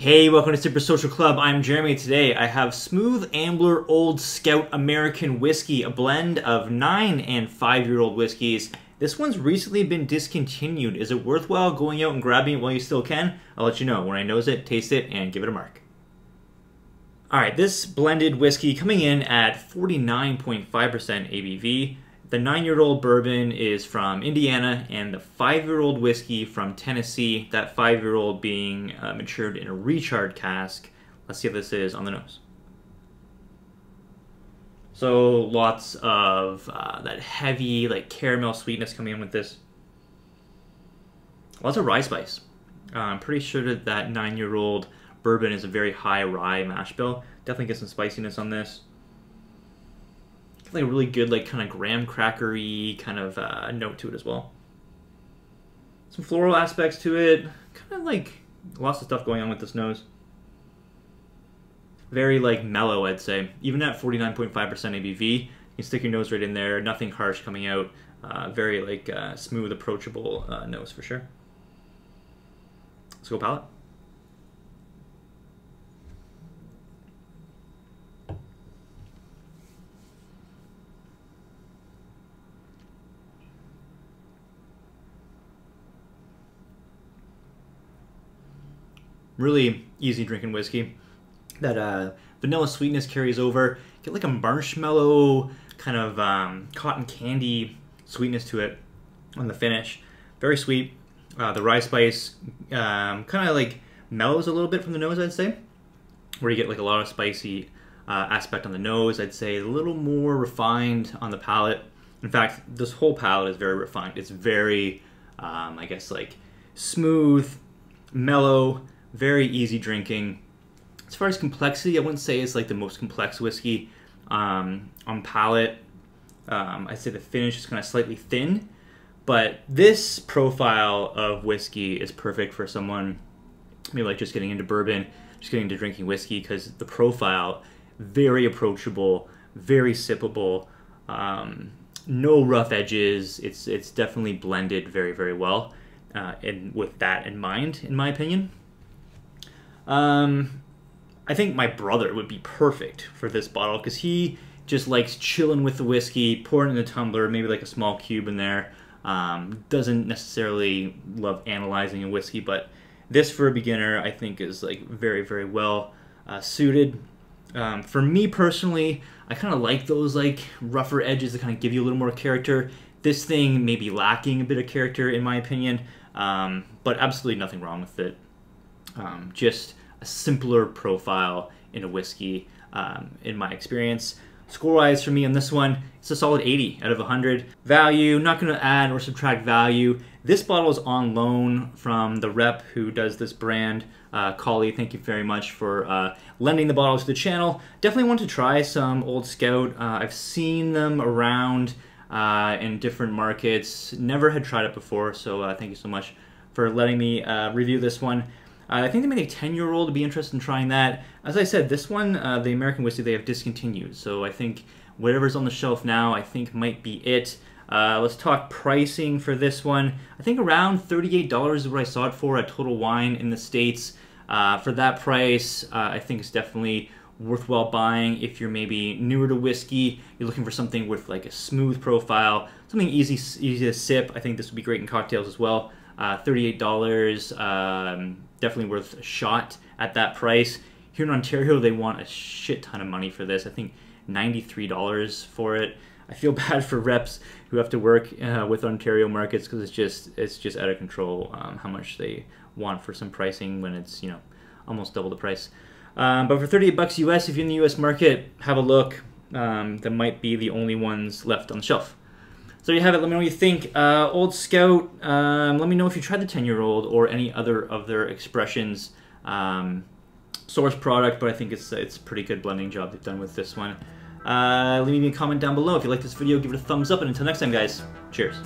Hey, welcome to Sippers Social Club. I'm Jeremy. Today I have Smooth Ambler Old Scout American Whiskey, a blend of 9- and 5-year-old whiskeys. This one's recently been discontinued. Is it worthwhile going out and grabbing it while you still can? I'll let you know when I nose it, taste it, and give it a mark. Alright, this blended whiskey coming in at 49.5% ABV. The 9-year-old bourbon is from Indiana, and the 5-year-old whiskey from Tennessee, that 5-year-old being matured in a recharred cask. Let's see how this is on the nose. So lots of that heavy like caramel sweetness coming in with this. Lots of rye spice. I'm pretty sure that 9-year-old bourbon is a very high rye mash bill. Definitely get some spiciness on this. Like a really good, like kind of graham crackery kind of note to it as well. Some floral aspects to it. Kind of like lots of stuff going on with this nose. Very like mellow, I'd say. Even at 49.5% ABV, you can stick your nose right in there. Nothing harsh coming out. Very like smooth, approachable nose for sure. Let's go palate. Really easy drinking whiskey. That vanilla sweetness carries over. Get like a marshmallow kind of cotton candy sweetness to it on the finish. Very sweet. The rye spice kind of like mellows a little bit from the nose, I'd say. Where you get like a lot of spicy aspect on the nose, I'd say a little more refined on the palate. In fact, this whole palate is very refined. It's very, I guess, like smooth, mellow, very easy drinking. As far as complexity, I wouldn't say it's like the most complex whiskey on palate. I'd say the finish is kind of slightly thin, but this profile of whiskey is perfect for someone maybe like just getting into bourbon, just getting into drinking whiskey, because the profile, very approachable, very sippable, no rough edges. It's definitely blended very, very well, and with that in mind, in my opinion. I think my brother would be perfect for this bottle because he just likes chilling with the whiskey, pouring in a tumbler, maybe like a small cube in there. Doesn't necessarily love analyzing a whiskey, but this for a beginner I think is like very, very well suited. For me personally, I kind of like those like rougher edges that kind of give you a little more character. This thing may be lacking a bit of character in my opinion, but absolutely nothing wrong with it. Just a simpler profile in a whiskey in my experience. Score-wise for me on this one, it's a solid 80 out of 100. Value, not going to add or subtract value. This bottle is on loan from the rep who does this brand. Collie, thank you very much for lending the bottle to the channel. Definitely want to try some Old Scout. I've seen them around in different markets. Never had tried it before, so thank you so much for letting me review this one. I think they made a 10-year-old to be interested in trying that. As I said, this one, the American whiskey, they have discontinued. So I think whatever's on the shelf now, I think might be it. Let's talk pricing for this one. I think around $38 is what I saw it for at Total Wine in the States. For that price, I think it's definitely worthwhile buying if you're maybe newer to whiskey, you're looking for something with like a smooth profile, something easy to sip. I think this would be great in cocktails as well. $38, definitely worth a shot at that price. Here in Ontario, they want a shit ton of money for this. I think $93 for it. I feel bad for reps who have to work with Ontario markets because it's just out of control how much they want for some pricing when it's, you know, almost double the price. But for $38 US, if you're in the US market, have a look. That might be the only ones left on the shelf. So you have it. Let me know what you think. Old Scout, let me know if you tried the 10-year-old or any other of their expressions. Source product, but I think it's a pretty good blending job they've done with this one. Leave me a comment down below. If you like this video, give it a thumbs up. And until next time, guys, cheers.